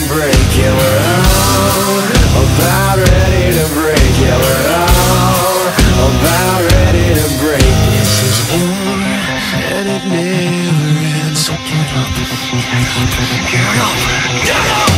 to break, yeah, we're all about ready to break, yeah, we're all about ready to break. This is war and it never ends, so get up, get up, get up, get up.